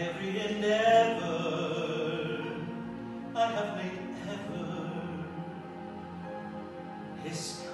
every endeavor I have made ever His